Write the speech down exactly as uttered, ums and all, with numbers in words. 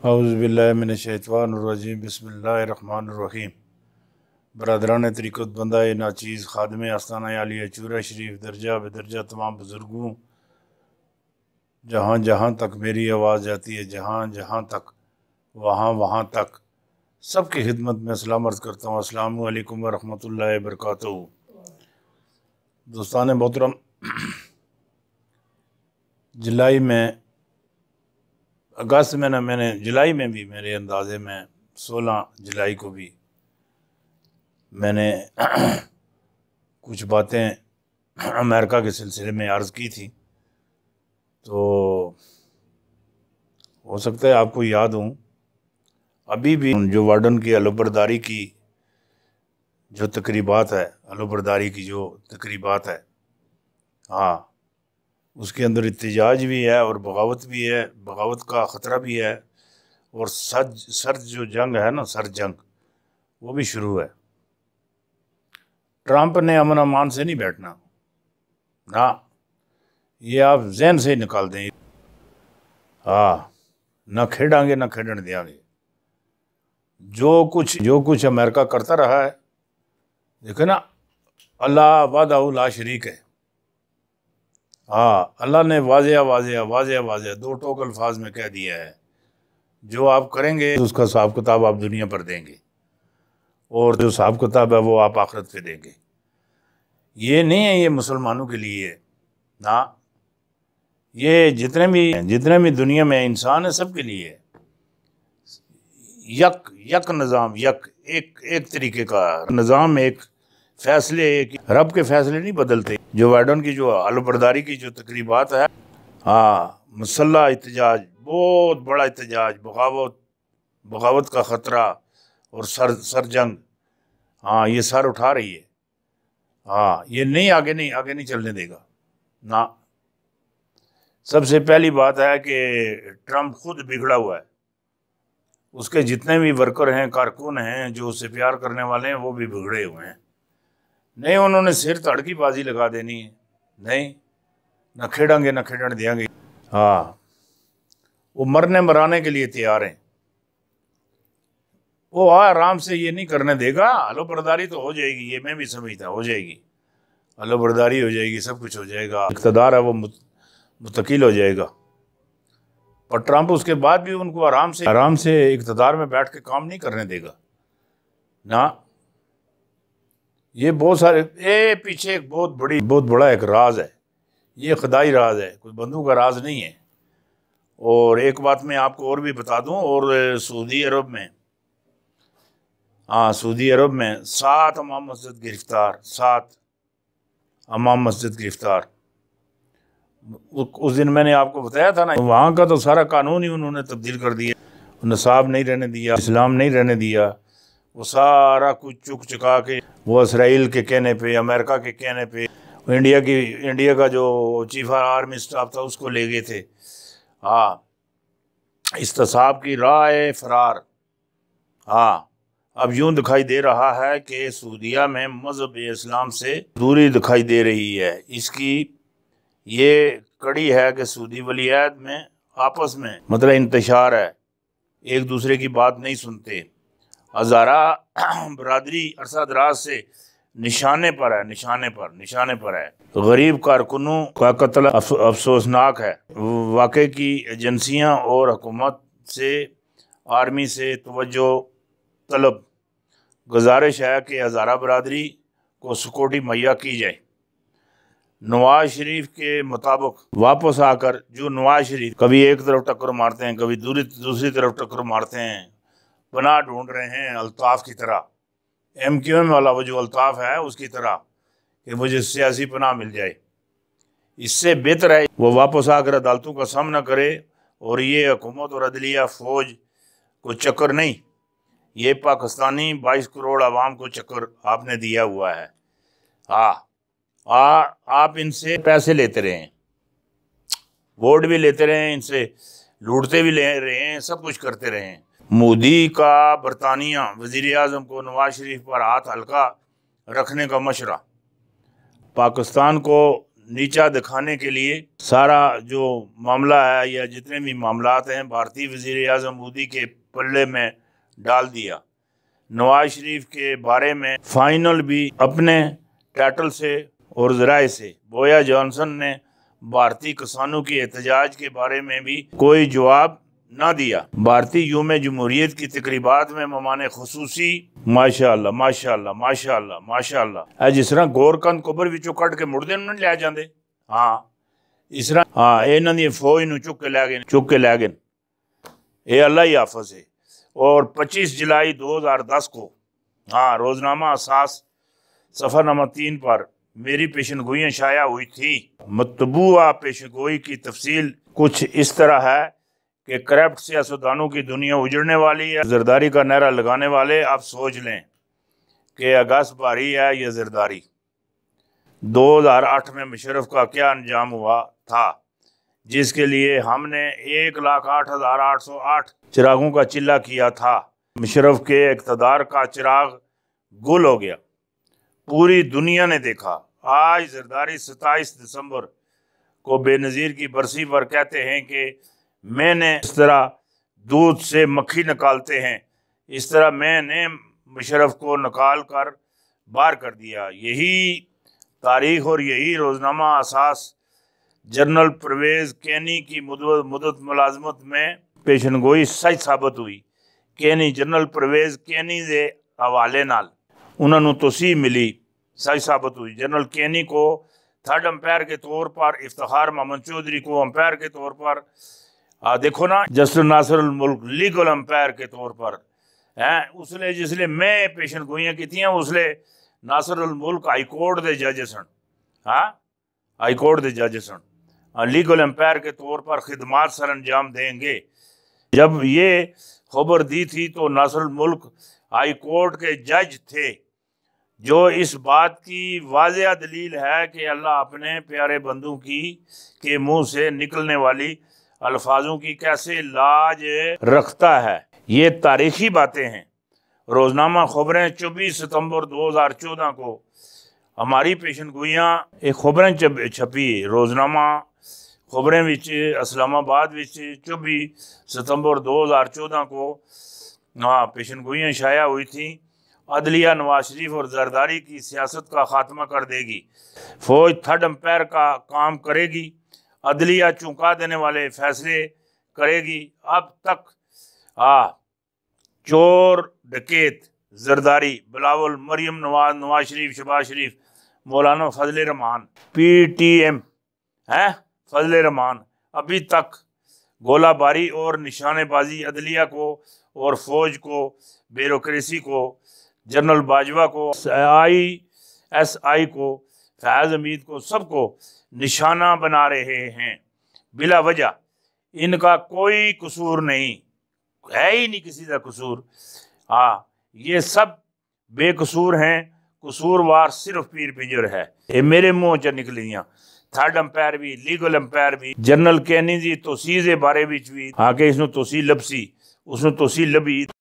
औज़ु बिल्लाहि मिनश्शैतानिर रजीम बिस्मिल्लाहिर्रहमानिर्रहीम। बरादरान तरीक़त बंदा नाचीज़ ख़ादमे आस्ताना आलिया चूरा शरीफ दर्जा बदर्जा तमाम बुज़ुर्गों, जहाँ जहाँ तक मेरी आवाज़ जाती है, जहाँ जहाँ तक वहाँ वहाँ तक सब की खिदमत में सलाम अर्ज़ करता हूँ। अस्सलामु अलैकुम व रहमतुल्लाहि व बरकातहू। दोस्तान मोहतरम, जुलाई में अगस्त में ना मैंने जुलाई में भी मेरे अंदाज़े में सोलह जुलाई को भी मैंने कुछ बातें अमेरिका के सिलसिले में अर्ज़ की थी, तो हो सकता है आपको याद हो। अभी भी जो वार्डन की आलोबरदारी की जो तकरीबात है, आलोबरदारी की जो तकरीबात है, हाँ, उसके अंदर इत्तेजाज भी है और बगावत भी है, बगावत का ख़तरा भी है, और सर सर जो जंग है ना, सर जंग वो भी शुरू है। ट्रंप ने अमन अमान से नहीं बैठना ना, ये आप जहन से ही निकाल दें। हाँ, ना खेड़ांगे ना खेड़न देंगे। जो कुछ जो कुछ अमेरिका करता रहा है, देखो ना, अल्लाह वहदहू ला शरीक है। हाँ, अल्लाह ने वाज़िया वाज़िया वाज़िया वाज़िया दो टोक अल्फाज में कह दिया है, जो आप करेंगे तो उसका हिसाब किताब आप दुनिया पर देंगे, और जो हिसाब किताब है वो आप आखिरत पे देंगे। ये नहीं है ये मुसलमानों के लिए ना, ये जितने भी जितने भी दुनिया में इंसान है सबके लिए यक यक निज़ाम, यक एक एक तरीके का निज़ाम, एक फैसले, रब के फैसले नहीं बदलते। जो वाइडन की जो आलोबरदारी की जो तकरीबात है, हाँ, मसल्ला इत्तेजाज, बहुत बड़ा इत्तेजाज, बगावत बगावत का ख़तरा और सर सर जंग, हाँ, ये सर उठा रही है। हाँ, ये नहीं आगे नहीं आगे नहीं चलने देगा ना। सबसे पहली बात है कि ट्रंप खुद बिगड़ा हुआ है, उसके जितने भी वर्कर हैं, कारकुन हैं, जो उससे प्यार करने वाले हैं, वो भी बिगड़े हुए हैं। नहीं, उन्होंने सिर तड़की बाजी लगा देनी है, नहीं, ना खेड़ेंगे ना खेड़न देंगे। हाँ, वो मरने मराने के लिए तैयार हैं वो। हाँ, आराम से ये नहीं करने देगा। आलोबरदारी तो हो जाएगी, ये मैं भी समझता, हो जाएगी आलोबरदारी, हो जाएगी, सब कुछ हो जाएगा, इक़्तिदार है वो मुतकिल हो जाएगा। और ट्रंप उसके बाद भी उनको आराम से आराम से इक़्तिदार में बैठ के काम नहीं करने देगा ना। ये बहुत सारे ए पीछे एक बहुत बड़ी बहुत बड़ा एक राज है, ये खुदाई राज है, कोई बंदूक का राज नहीं है। और एक बात मैं आपको और भी बता दूं, और सऊदी अरब में, हाँ, सऊदी अरब में सात इमाम मस्जिद गिरफ्तार, सात इमाम मस्जिद गिरफ्तार। उस दिन मैंने आपको बताया था ना, वहाँ का तो सारा कानून ही उन्होंने तब्दील कर दिया, नसाब नहीं रहने दिया, इस्लाम नहीं रहने दिया, वो सारा कुछ चुक चुका के, वो इसराइल के कहने पे, अमेरिका के कहने पे, इंडिया की इंडिया का जो चीफ आर्मी स्टाफ था उसको ले गए थे। हाँ, इस्तिसाब की राह फरार। हाँ, अब यूँ दिखाई दे रहा है कि सूदिया में मजहब इस्लाम से दूरी दिखाई दे रही है। इसकी ये कड़ी है कि सूदी वलीयत में आपस में मतलब इंतशार है, एक दूसरे की बात नहीं सुनते। हज़ारा बरदरी अरसा दराज से निशाने पर है, निशाने पर निशाने पर है। गरीब कारकुनों का कत्ल अफसो, अफसोसनाक है। वाक़े की एजेंसियां और हुकूमत से, आर्मी से तवज्जो तलब गुजारिश है कि हज़ारा बरदरी को सिक्योरिटी मुहैया की जाए। नवाज शरीफ के मुताबिक वापस आकर, जो नवाज शरीफ कभी एक तरफ टक्कर मारते हैं, कभी दूरी दूसरी तरफ टक्कर मारते हैं, बना ढूंढ रहे हैं अल्ताफ की तरह, एम क्यू एम वाला वो जो अल्ताफ है उसकी तरह, कि मुझे सियासी पनाह मिल जाए। इससे बेहतर है वो वापस आकर अदालतों का सामना करे, और ये हुकूमत और अदलिया फ़ौज को चक्कर नहीं, ये पाकिस्तानी बाईस करोड़ आवाम को चक्कर आपने दिया हुआ है। हाँ, आप इनसे पैसे लेते रहे, वोट भी लेते रहे, इनसे लूटते भी ले रहे हैं, सब कुछ करते रहे हैं। मोदी का बरतानिया वज़ीर आज़म को नवाज शरीफ पर हाथ हल्का रखने का मशवरा, पाकिस्तान को नीचा दिखाने के लिए सारा जो मामला है या जितने भी मामलात हैं भारतीय वज़ीर आज़म मोदी के पल्ले में डाल दिया। नवाज शरीफ के बारे में फाइनल भी अपने टाइटल से और ज़राए से, बोया जॉनसन ने भारतीय किसानों के एहतजाज के बारे में भी कोई जवाब ना दिया। भारतीय यूम जमहूरियत की तकरीबात में ममान खसूसी माशाल्लाह माशाल्लाह माशाल्लाह माशाल्लाह जिस तरह गोरकंद कोबर भी कट के मुड़दे नहीं लिया जाते। हाँ इस तरह हाँ इन्हों की फौज न चुक के लै गए चुक के लै गए ये अल्लाह ही हाफिज़ है। और पच्चीस जुलाई दो हज़ार दस को हाँ रोजनामा एहसास सफ़र नंबर तीन पर मेरी पेशन गोइयाँ शाया हुई थी। मतबूआ पेश गोई की तफसील कुछ इस तरह है कि करप्ट सियासतदानों की दुनिया उजड़ने वाली है। जरदारी का नारा लगाने वाले आप सोच लें कि अगस्त भारी है या जरदारी। दो हज़ार आठ में मुशर्रफ का क्या अंजाम हुआ था जिसके लिए हमने एक लाख आठ हज़ार आठ सौ आठ चिरागों का चिल्ला किया था। मुशर्रफ के इक़्तिदार का चिराग गुल हो गया, पूरी दुनिया ने देखा। आज जरदारी सत्ताईस दिसंबर को बेनज़ीर की बरसी पर कहते हैं कि मैंने इस तरह दूध से मक्खी निकालते हैं, इस तरह मैंने मुशर्रफ को निकाल कर बाहर कर दिया। यही तारीख और यही रोजनामा एहसास जनरल परवेज़ कियानी की मुदत मुदत मुलाजमत में पेशनगोई सच साबित हुई। कियानी जनरल परवेज़ कियानी के हवाले नाल उन्होंने तोसीह मिली, सच साबित हुई। जनरल कियानी को थर्ड अंपायर के तौर पर, इफ्तिखार मोहम्मद चौधरी को अंपायर के तौर पर, आ, देखो ना जस्टिस नासरुल मुल्क लीगल अंपायर के तौर पर हैं। उसले जिसले मैं पेशन गोइयाँ की उसले नासरुल मुल्क हाई कोर्ट के जज सन, हाँ हाई कोर्ट के जज सन, लीगल अंपायर के तौर पर खिदमात सर अंजाम देंगे। जब ये खबर दी थी तो नासरुल मुल्क हाई कोर्ट के जज थे, जो इस बात की वाज़ेह दलील है कि अल्लाह अपने प्यारे बंदों की के मुंह से निकलने वाली अल्फाजों की कैसे लाज रखता है। ये तारीखी बातें हैं। रोजनामा खबरें चौबीस सितंबर दो हज़ार चौदह को हमारी पेशन गोइयाँ एक खबरें छपी। रोजनामा खबरें विच इस्लामाबाद विच चौबीस सितंबर दो हज़ार चौदह को हाँ पेशन गोइयाँ शाया हुई थी। अदलिया नवाज शरीफ और जरदारी की सियासत का खात्मा कर देगी। फौज थर्ड अंपायर का काम करेगी। अदलिया चौंका देने वाले फैसले करेगी। अब तक आ चोर डकैत Zardari, Bilawal, Maryam Nawaz, Nawaz Sharif, Shehbaz Sharif, Maulana Fazal Rehman, P T M हैं फजल रहमान, अभी तक गोलाबारी और निशानेबाजी अदलिया को और फौज को, ब्यूरोक्रेसी को, जनरल बाजवा को, आई एस आई को, फैज़ अमीद को, सबको निशाना बना रहे हैं बिला वजह। इनका कोई कसूर नहीं है, ही नहीं किसी का कसूर। हाँ ये सब बेकसूर हैं, कसूरवार सिर्फ पीर पिंजर है। ये मेरे मुँह च निकलियाँ थर्ड अंपायर भी, लीगल अंपायर भी, जनरल कियानी जी तोसीह के बारे में भी हाँ कि इसनों तोसीह लबसी उसनों तोसीह लभी।